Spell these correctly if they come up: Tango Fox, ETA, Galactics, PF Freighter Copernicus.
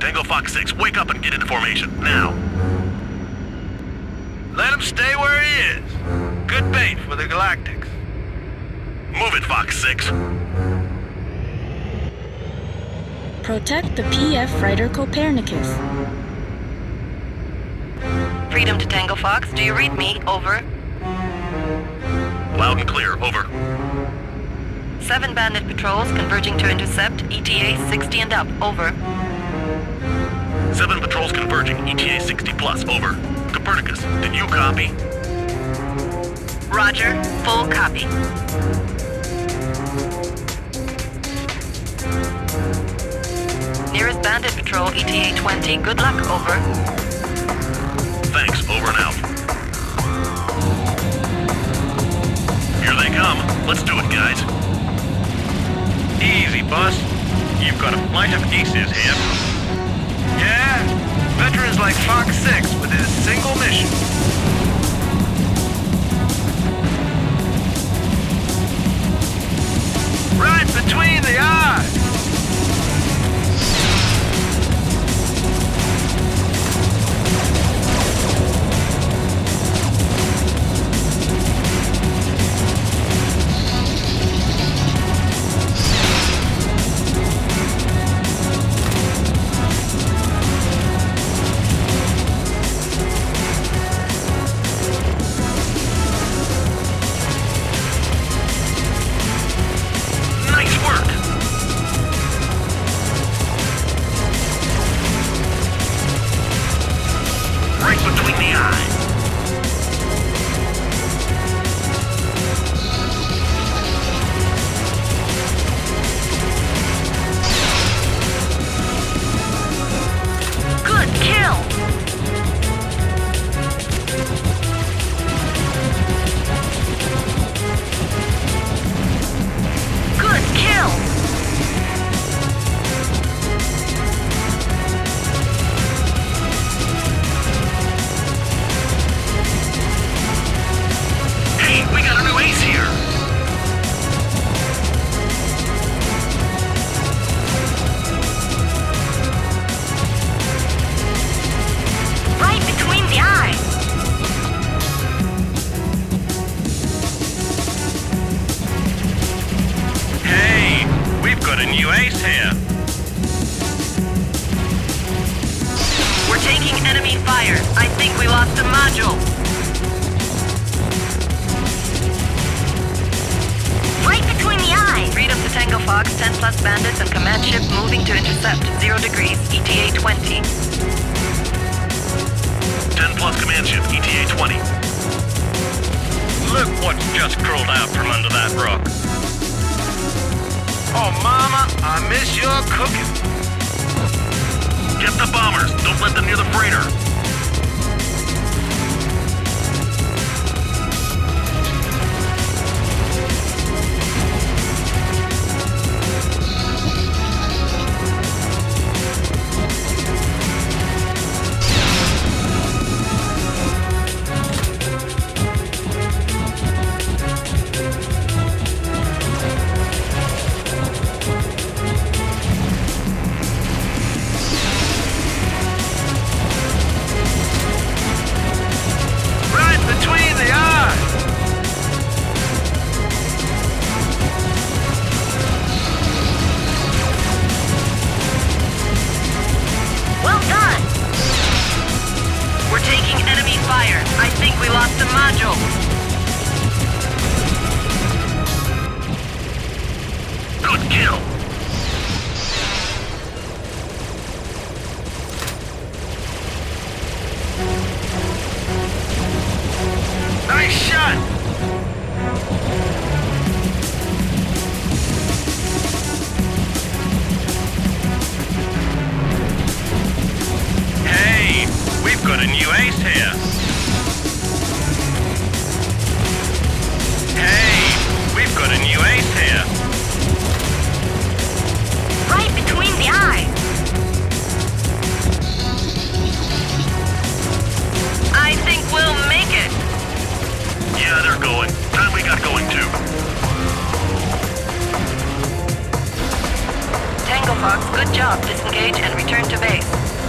Tango Fox 6, wake up and get into formation, now. Let him stay where he is. Good bait for the Galactics. Move it, Fox 6. Protect the PF Freighter Copernicus. Freedom to Tango Fox, do you read me? Over. Loud and clear, over. 7 bandit patrols converging to intercept, ETA 60 and up, over. 7 patrols converging, ETA 60 plus, over. Copernicus, did you copy? Roger, full copy. Nearest bandit patrol, ETA 20, good luck, over. Thanks, over and out. Here they come, let's do it, guys. Easy, boss. You've got a flight of aces here. Yeah, veterans like Fox 6 with his single mission. Right between the eyes! Disengage and return to base.